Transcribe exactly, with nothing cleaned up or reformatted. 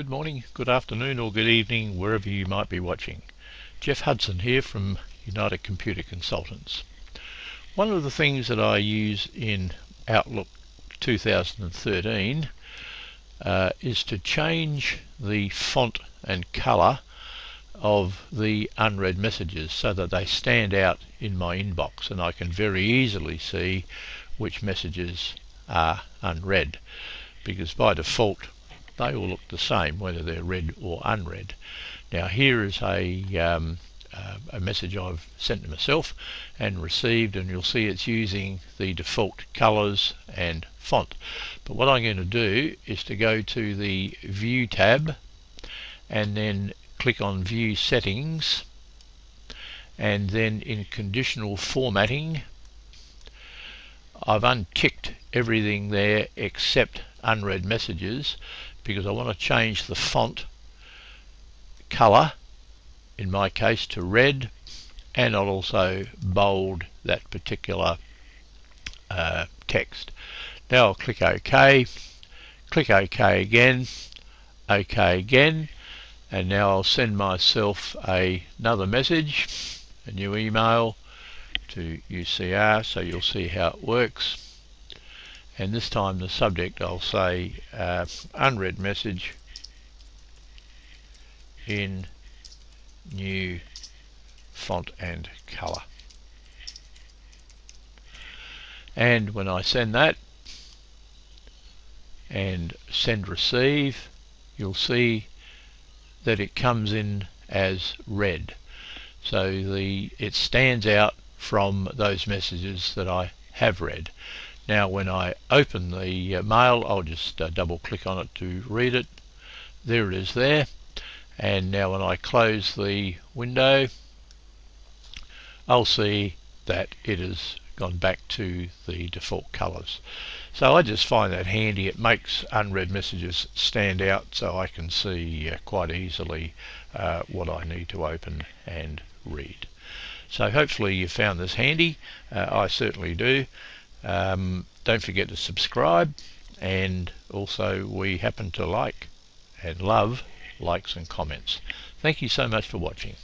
Good morning, good afternoon, or good evening, wherever you might be watching. Jeff Hudson here from United Computer Consultants. One of the things that I use in Outlook two thousand thirteen uh, is to change the font and colour of the unread messages so that they stand out in my inbox and I can very easily see which messages are unread, because by default they all look the same whether they're read or unread. Now here is a, um, uh, a message I've sent to myself and received, and you'll see it's using the default colours and font. But what I'm going to do is to go to the View tab and then click on View Settings, and then in Conditional Formatting I've unticked everything there except unread messages, because I want to change the font colour, in my case to red, and I'll also bold that particular uh, text. Now I'll click OK, click OK again, OK again, and now I'll send myself a, another message, a new email to U C R, so you'll see how it works. And this time the subject I'll say uh, unread message in new font and colour. And when I send that and send receive, you'll see that it comes in as red. So the it stands out from those messages that I have read. Now when I open the uh, mail, I'll just uh, double click on it to read it. There it is there. And now when I close the window, I'll see that it has gone back to the default colours. So I just find that handy. It makes unread messages stand out so I can see uh, quite easily uh, what I need to open and read. So hopefully you found this handy. Uh, I certainly do. Um, don't forget to subscribe, and also we happen to like and love likes and comments. Thank you so much for watching.